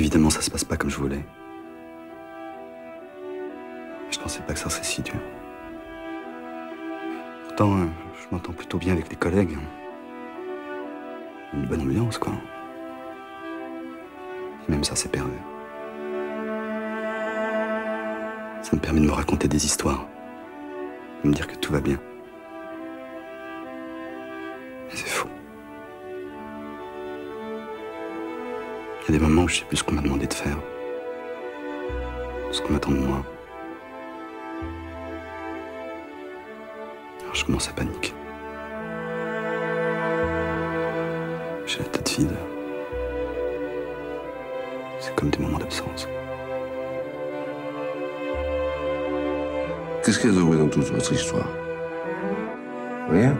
Évidemment, ça se passe pas comme je voulais. Je pensais pas que ça serait si dur. Pourtant, je m'entends plutôt bien avec les collègues. Une bonne ambiance, quoi. Et même ça, c'est pervers. Ça me permet de me raconter des histoires. De me dire que tout va bien. Mais c'est faux. Il y a des moments où je sais plus ce qu'on m'a demandé de faire. Ce qu'on attend de moi. Alors je commence à paniquer. J'ai la tête vide. C'est comme des moments d'absence. Qu'est-ce qu'il y a de vrai dans toute votre histoire? Rien.